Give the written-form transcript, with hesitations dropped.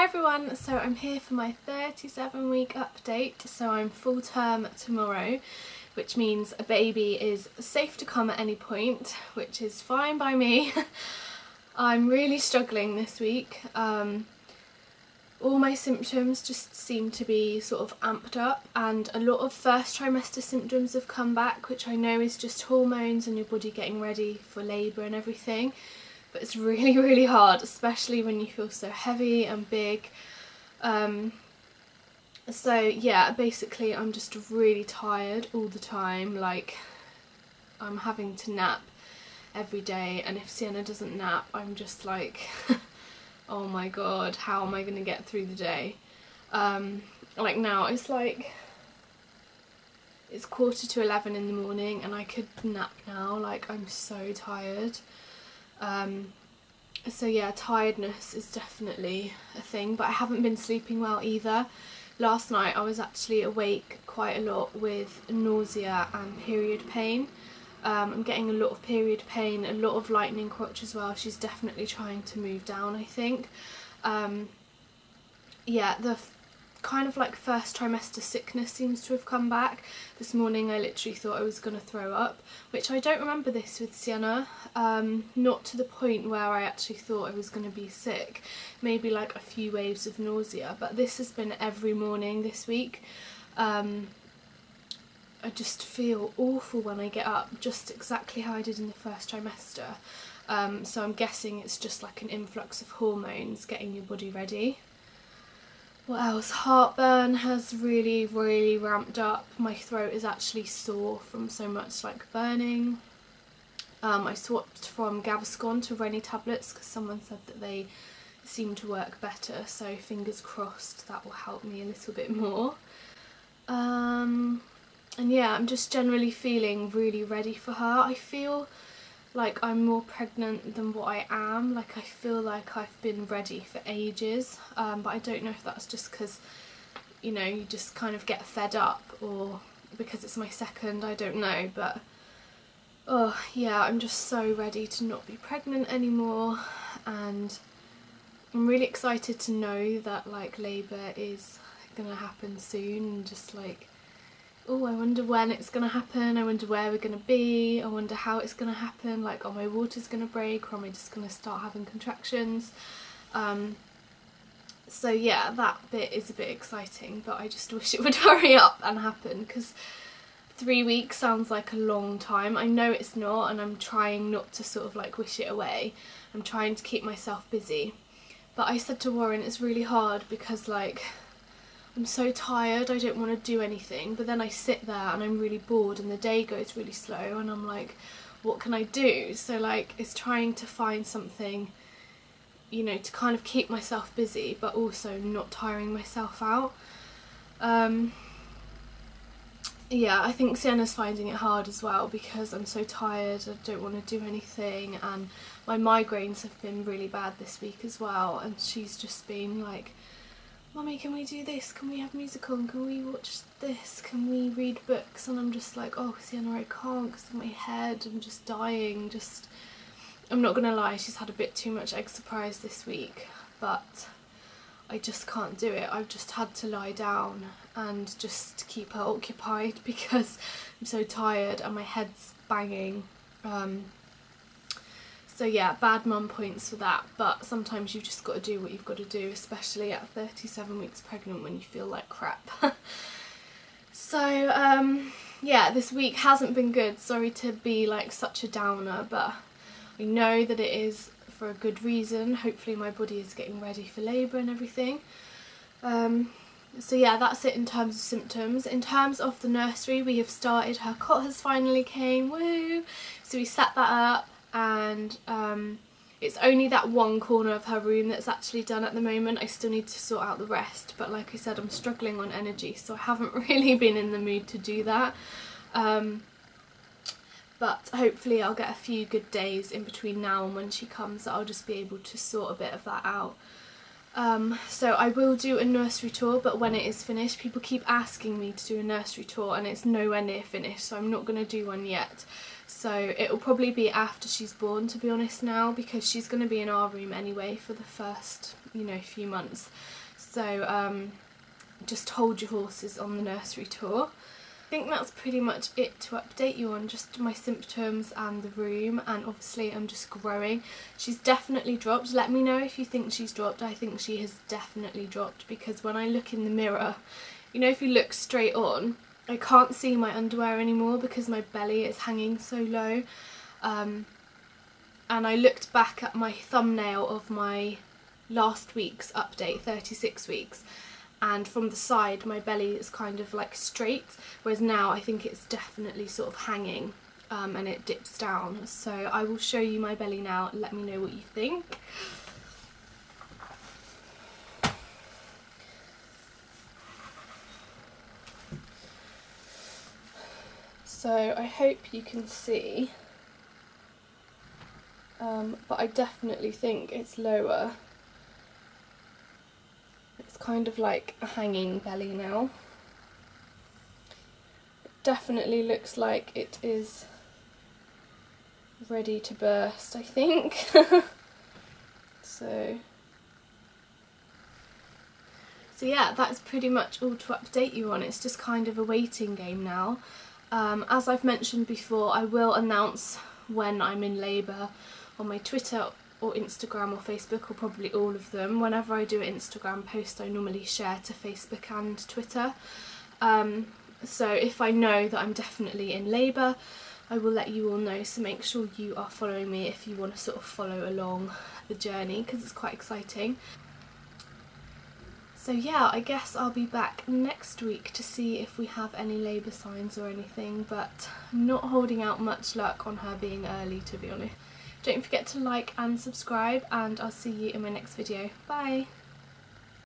Hi everyone, so I'm here for my 37-week update, so I'm full term tomorrow, which means a baby is safe to come at any point, which is fine by me. I'm really struggling this week. All my symptoms just seem to be sort of amped up, and a lot of first trimester symptoms have come back, which I know is just hormones and your body getting ready for labour and everything. But it's really hard, especially when you feel so heavy and big. So yeah, basically I'm just really tired all the time. Like, I'm having to nap every day, and if Sienna doesn't nap, I'm just like, oh my god, how am I going to get through the day? Like now, it's like, it's 11:15 in the morning and I could nap now, like I'm so tired. So yeah, tiredness is definitely a thing, but I haven't been sleeping well either. Last night I was actually awake quite a lot with nausea and period pain. I'm getting a lot of period pain, a lot of lightning in crotch as well. She's definitely trying to move down, I think. Yeah, the kind of like first trimester sickness seems to have come back. This morning I literally thought I was going to throw up, which I don't remember this with Sienna, not to the point where I actually thought I was going to be sick, maybe like a few waves of nausea, but this has been every morning this week. I just feel awful when I get up, just exactly how I did in the first trimester. So I'm guessing it's just like an influx of hormones getting your body ready. What else? Heartburn has really ramped up. My throat is actually sore from so much like burning. I swapped from Gaviscon to Rennie tablets because someone said that they seem to work better, so fingers crossed that will help me a little bit more. And yeah, I'm just generally feeling really ready for her. I feel like I'm more pregnant than what I am. Like, I feel like I've been ready for ages, but I don't know if that's just because, you know, you just kind of get fed up, or because it's my second, I don't know. But oh yeah, I'm just so ready to not be pregnant anymore, and I'm really excited to know that like labour is gonna happen soon, and just like, oh, I wonder when it's going to happen, I wonder where we're going to be, I wonder how it's going to happen, like, are my waters going to break, or am I just going to start having contractions? So yeah, that bit is a bit exciting, but I just wish it would hurry up and happen, because 3 weeks sounds like a long time. I know it's not, and I'm trying not to sort of like wish it away. I'm trying to keep myself busy. But I said to Warren, it's really hard because like, I'm so tired, I don't want to do anything, but then I sit there and I'm really bored and the day goes really slow and I'm like, what can I do? So like, it's trying to find something, you know, to kind of keep myself busy but also not tiring myself out. Yeah, I think Sienna's finding it hard as well because I'm so tired, I don't want to do anything, and my migraines have been really bad this week as well, and she's just been like, Mummy, can we do this? Can we have music on? Can we watch this? Can we read books? And I'm just like, oh, Sienna, I can't because of my head. I'm just dying. Just, I'm not going to lie, she's had a bit too much exercise this week, but I just can't do it. I've just had to lie down and just keep her occupied because I'm so tired and my head's banging. So yeah, bad mum points for that, but sometimes you've just got to do what you've got to do, especially at 37 weeks pregnant when you feel like crap. So yeah, this week hasn't been good. Sorry to be like such a downer, but I know that it is for a good reason. Hopefully my body is getting ready for labour and everything. So yeah, that's it in terms of symptoms. In terms of the nursery, we have started. Her cot has finally came, woo! So we set that up. And it's only that one corner of her room that's actually done at the moment. I still need to sort out the rest, but like I said, I'm struggling on energy, so I haven't really been in the mood to do that. But hopefully I'll get a few good days in between now and when she comes, so I'll just be able to sort a bit of that out. So I will do a nursery tour, but when it is finished, people keep asking me to do a nursery tour and it's nowhere near finished, so I'm not going to do one yet. So it'll probably be after she's born, to be honest now, because she's going to be in our room anyway for the first you know, few months. So just hold your horses on the nursery tour. I think that's pretty much it to update you on, just my symptoms and the room, and obviously I'm just growing. She's definitely dropped. Let me know if you think she's dropped. I think she has definitely dropped, because when I look in the mirror, you know, if you look straight on, I can't see my underwear anymore because my belly is hanging so low. And I looked back at my thumbnail of my last week's update, 36 weeks. And from the side my belly is kind of like straight, whereas now I think it's definitely sort of hanging, and it dips down. So I will show you my belly now, let me know what you think. So I hope you can see, but I definitely think it's lower. It's kind of like a hanging belly now. It definitely looks like it is ready to burst, I think. So yeah, that's pretty much all to update you on. It's just kind of a waiting game now. As I've mentioned before, I will announce when I'm in labour on my Twitter or Instagram or Facebook, or probably all of them. Whenever I do an Instagram post, I normally share to Facebook and Twitter. So if I know that I'm definitely in labour, I will let you all know, so make sure you are following me if you want to sort of follow along the journey, because it's quite exciting. So yeah, I guess I'll be back next week to see if we have any labour signs or anything, but I'm not holding out much luck on her being early, to be honest. Don't forget to like and subscribe, and I'll see you in my next video. Bye!